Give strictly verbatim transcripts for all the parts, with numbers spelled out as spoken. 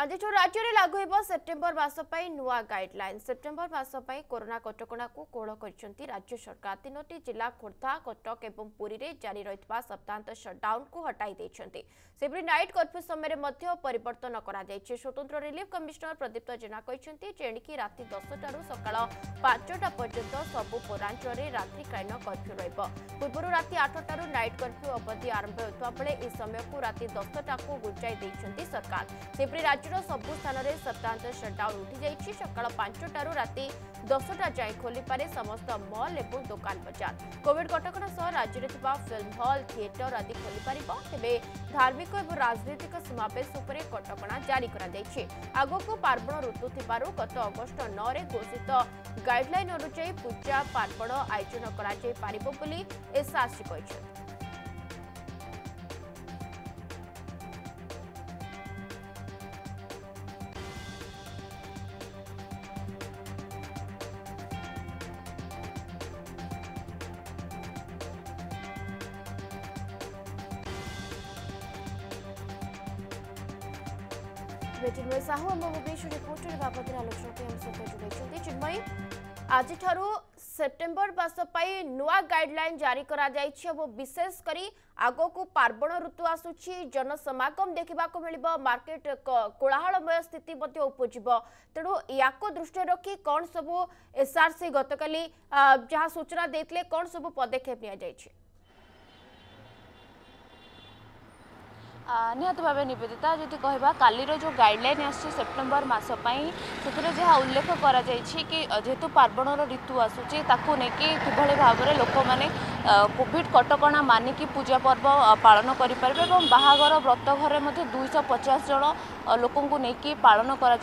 आज राज्य में लागू हो सेप्टेम्बर मास पई नुआ गाइडलाइन। सेप्टेम्बर मास पई कोरोना कटकणा को कोहल करछंती राज्य सरकार। तीनो जिला खोर्धा कटक और पुरी रे जारी रहितबा सप्ताहांत शटडाउन को हटाई देछंती। सेबरी नाइट कर्फ्यू समय मध्य परिवर्तन करा जायछि। स्वतंत्र रिलीफ कमिशनर प्रदीप्त जेना कहछंती जेणिकी राति दसटा रु सकाळ पाँचटा पर्यंत सबु पौरांचल रात्रिकालीन कर्फ्यू रहिब। पूर्व राति आठटा रु नाइट कर्फ्यू अवधि आरंभ होता बेले ए समय को राति दसटा को गुंजाई देछंती सरकार। सेबरी राज्यर सबु स्थान में सप्ताहांत शटडाउन उठी जायछि। सकाळ पाँचटा रु राति दसटा जाए खोली पारे समस्त मॉल और दुकान बजार। कोविड कटकणा सह राज्य फिल्म हॉल थिएटर आदि खोली पार। तेज धार्मिक और राजनीतिक समावेश कटकणा जारी करगक पार्वण ऋतु थी गत अगस्ट नौ रे घोषित गाइडलाइन अनुसार पूजा पार्वण आयोजन कर। चिन्मय साहू आम भुवनेश्वर रिपोर्टर बाबद आलोचना हम सहित जोड़। चिन्मय आज सेप्टेम्बर मास पई नुआ गाइडलाइन जारी करा जायछि। विशेष करी आगो को पार्वण ऋतु आसुछि, जनसमागम देखा मिलिबो, मार्केट कोलाहलमय स्थिति मध्ये उपजिबो। तेणु या दृष्टि रखी कौन सब एसआरसी गतकाली जहाँ सूचना देथिले कौन सब पदक्षेप निया जायछि? निहत भाव निवेदिता जी कह कालीर जो गाइडलाइन आसुछि सेप्टेम्बर मास पई से जहाँ उल्लेख करा जायछि कि जेहेतु पार्वणर ऋतु आसूची ताकू नेकी किभली भाव में लोक मैंने कोविड कटकणा मानिकी पूजा पर्व पालन करें और बाहागर व्रतघर दुईश पचास जन लोक नहीं पालन कर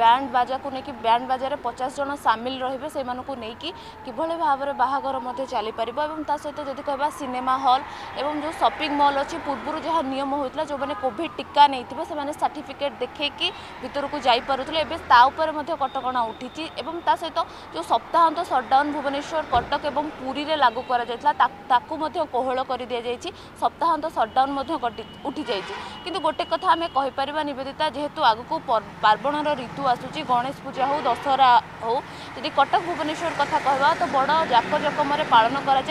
बैंड बाजा को लेकिन बैंड बाजार पचास जन सामिल रे से नहीं किभली भाव में बाहागर चली पार। सहित जब कह सिनेमा हॉल एवं जो शॉपिंग मॉल अच्छी पूर्व जहाँ नियम होता जो मैंने कोविड टीका नहीं से सर्टिफिकेट देखी भितर को जापारे कटकणा उठी। सहित जो सप्ताहांत शटडाउन भुवनेश्वर कटक और पुरी में लागू कर कोहल कर दि जाएगी। सप्ताहांत शटडाउन उठी जाएगी कि गोटे कथा आम कहीपर निवेदिता जेहेतु आगू पार्वणर ऋतु आसूची गणेश पूजा हो दशहरा हो यदि कटक भुवनेश्वर कथा कहवा तो बड़ जाक जकम पालन कर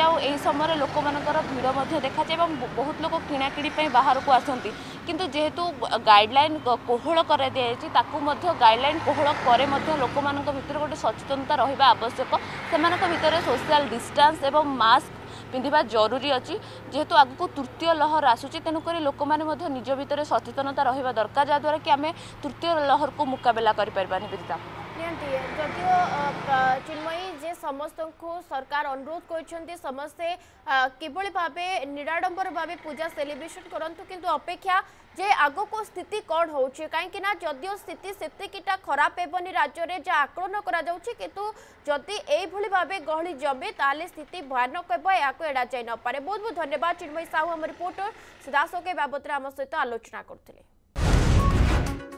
समय लोक मानकर भीड़ देखा जाए और बहुत लोग किणाकिणी बाहर को आस किंतु जेहेतु गाइडलाइन कोहल कर दि जाएगी ताकू गाइडलाइन कोहल करे लोक मान भर गोटे सचेतनता रहा आवश्यक। से भितर सोशल डिस्टेंस एवं मास्क पिंधा जरूरी अच्छी जेहेतु आगक तृतीय लहर आसूची तेणुक लोक मैंने निज भर सचेतनता रहा दरकार जहाँद्वारा कि आम तृतीय लहर को मुकबला करेदिता। जदियो चिन्मयी जे समस्त को सरकार अनुरोध कर समस्ते किभली भाव निराडंबर भाव पूजा सेलिब्रेशन करंतु किंतु अपेक्षा जे आगो को स्थिति कौन हो कहीं जदियो स्थिति सेतिकिटा खराब हेबनी राज्य में जहाँ आकलन करदि यही भाव गहली जमे ताले स्थिति भयानक होड़ा जाए नपे। बहुत बहुत धन्यवाद चिन्मयी साहू आम रिपोर्टर सीधासख बाबद आम सहित आलोचना करते।